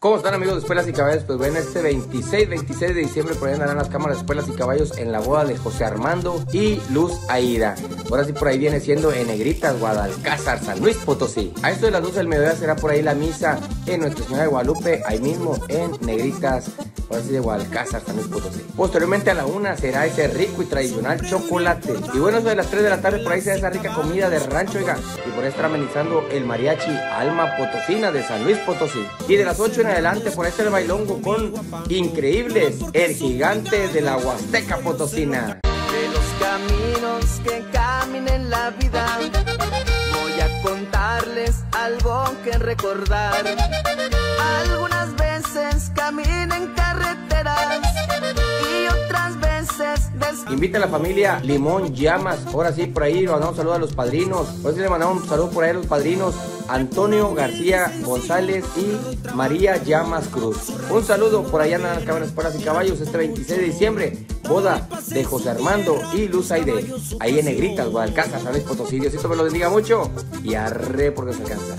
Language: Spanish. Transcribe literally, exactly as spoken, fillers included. ¿Cómo están, amigos de Espuelas y Caballos? Pues bueno, este veintiséis de diciembre por ahí andarán las cámaras de Espuelas y Caballos en la boda de José Armando y Luz Aída. Ahora sí, por ahí viene siendo en Negritas, Guadalcázar, San Luis Potosí. A esto de las doce del mediodía será por ahí la misa en Nuestra Señora de Guadalupe, ahí mismo en Negritas, ahora sí de Guadalcázar, San Luis Potosí. Posteriormente a la una será ese rico y tradicional chocolate. Y bueno, eso de las tres de la tarde por ahí será esa rica comida de rancho, oiga. Y por ahí estará amenizando el Mariachi Alma Potosina de San Luis Potosí. Y de las ocho en adelante por ahí será el bailongo con Increíbles, el gigante de la Huasteca Potosina. De los caminos que caminen la vida, voy a contarles algo que recordar. Algunas veces camino en carreteras y otras veces des... Invita a la familia Limón Llamas. Ahora sí, por ahí le mandamos un saludo a los padrinos. Ahora sí le mandamos un saludo por ahí a los padrinos Antonio García González y María Llamas Cruz. Un saludo, por allá andan las cámaras, Espuelas y Caballos, este veintiséis de diciembre, boda de José Armando y Luz Aide, ahí en Negritas, Guadalcázar, San Luis Potosí. Diosito me lo bendiga mucho y arre porque se alcanza.